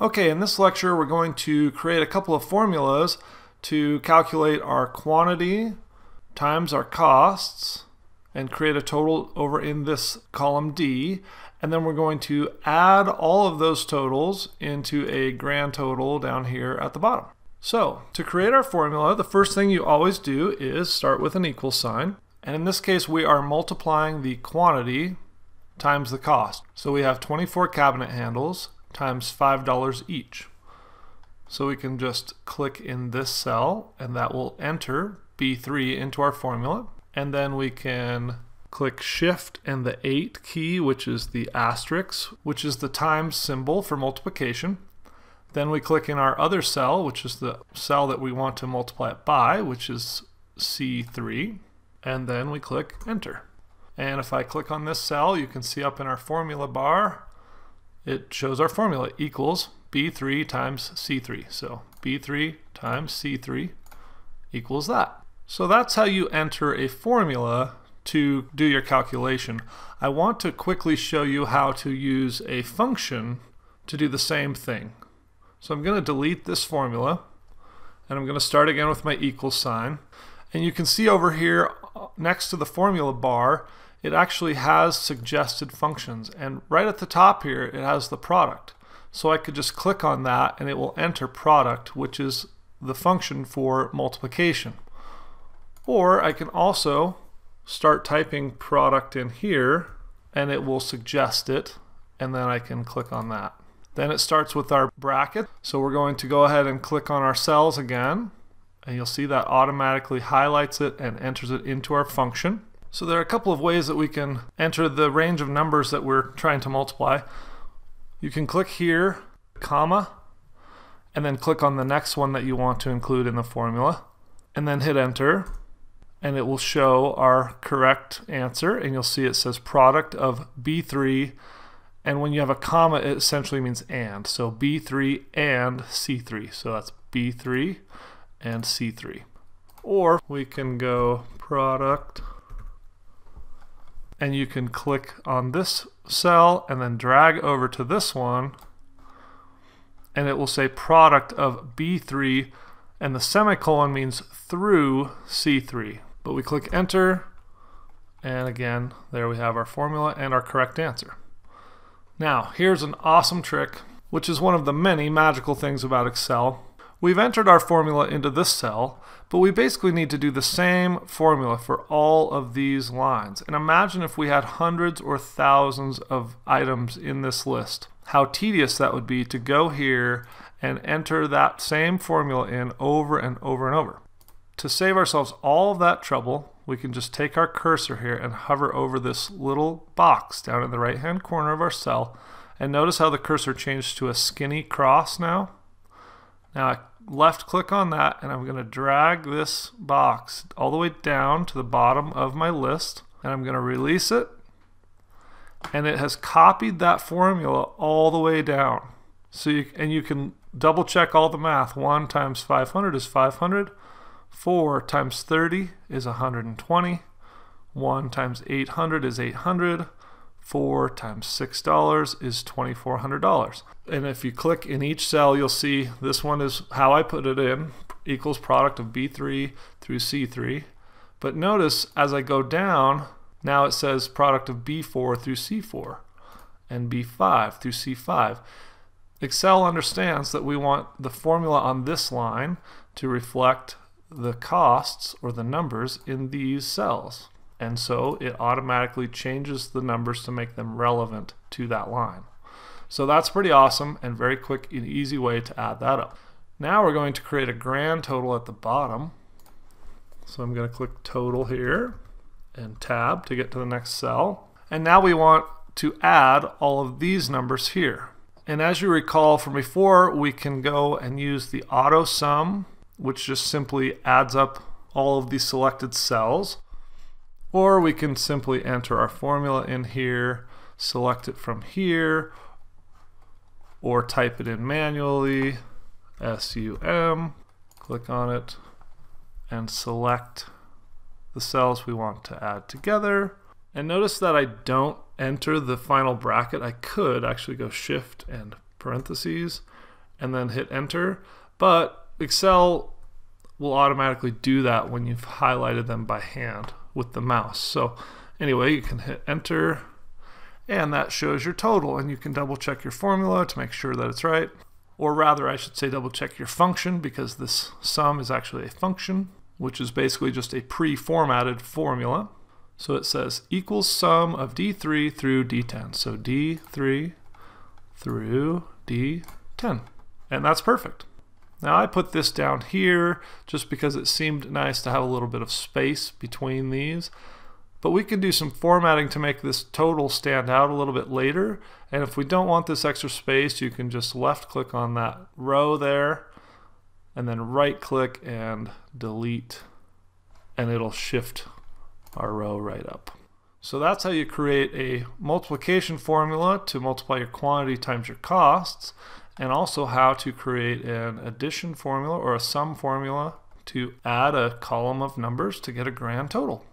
Okay, in this lecture we're going to create a couple of formulas to calculate our quantity times our costs and create a total over in this column D, and then we're going to add all of those totals into a grand total down here at the bottom. So to create our formula, the first thing you always do is start with an equal sign, and in this case we are multiplying the quantity times the cost. So we have 24 cabinet handles times $5 each. So we can just click in this cell and that will enter B3 into our formula. And then we can click Shift and the 8 key, which is the asterisk, which is the times symbol for multiplication. Then we click in our other cell, which is the cell that we want to multiply it by, which is C3. And then we click Enter. And if I click on this cell, you can see up in our formula bar, it shows our formula equals B3 times C3. So B3 times C3 equals that. So that's how you enter a formula to do your calculation. I want to quickly show you how to use a function to do the same thing. So I'm going to delete this formula and I'm going to start again with my equal sign. And you can see over here next to the formula bar, it actually has suggested functions, and right at the top here it has the product. So I could just click on that and it will enter product, which is the function for multiplication. Or I can also start typing product in here and it will suggest it, and then I can click on that. Then it starts with our bracket, so we're going to go ahead and click on our cells again, and you'll see that automatically highlights it and enters it into our function. So there are a couple of ways that we can enter the range of numbers that we're trying to multiply. You can click here, comma, and then click on the next one that you want to include in the formula, and then hit enter, and it will show our correct answer, and you'll see it says product of B3, and when you have a comma it essentially means and, so B3 and C3, so that's B3 and C3. Or we can go product, and you can click on this cell and then drag over to this one, and it will say product of B3, and the semicolon means through C3. But we click enter, and again there we have our formula and our correct answer. Now here's an awesome trick, which is one of the many magical things about Excel. We've entered our formula into this cell, but we basically need to do the same formula for all of these lines. And imagine if we had hundreds or thousands of items in this list. How tedious that would be to go here and enter that same formula in over and over and over. To save ourselves all of that trouble, we can just take our cursor here and hover over this little box down in the right hand corner of our cell, and notice how the cursor changed to a skinny cross now. Now I left click on that and I'm going to drag this box all the way down to the bottom of my list, and I'm going to release it, and it has copied that formula all the way down. So you can double check all the math. 1 times 500 is 500, 4 times 30 is 120, 1 times 800 is 800, 4 times $6 is $2,400. And if you click in each cell, you'll see this one is how I put it in, equals product of B3 through C3. But notice as I go down, now it says product of B4 through C4 and B5 through C5. Excel understands that we want the formula on this line to reflect the costs or the numbers in these cells. And so it automatically changes the numbers to make them relevant to that line. So that's pretty awesome and very quick and easy way to add that up. Now we're going to create a grand total at the bottom. So I'm going to click total here and tab to get to the next cell. And now we want to add all of these numbers here. And as you recall from before, we can go and use the auto sum, which just simply adds up all of the selected cells. Or we can simply enter our formula in here, select it from here, or type it in manually, SUM, click on it, and select the cells we want to add together. And notice that I don't enter the final bracket. I could actually go Shift and parentheses, and then hit enter. But Excel will automatically do that when you've highlighted them by hand with the mouse. So anyway, you can hit enter, and that shows your total, and you can double check your formula to make sure that it's right. Or rather, I should say double check your function, because this sum is actually a function, which is basically just a pre-formatted formula. So it says equals sum of D3 through D10. So D3 through D10. And that's perfect. Now I put this down here just because it seemed nice to have a little bit of space between these. But we can do some formatting to make this total stand out a little bit later. And if we don't want this extra space, you can just left click on that row there and then right click and delete, and it'll shift our row right up. So that's how you create a multiplication formula to multiply your quantity times your costs, and also how to create an addition formula or a sum formula to add a column of numbers to get a grand total.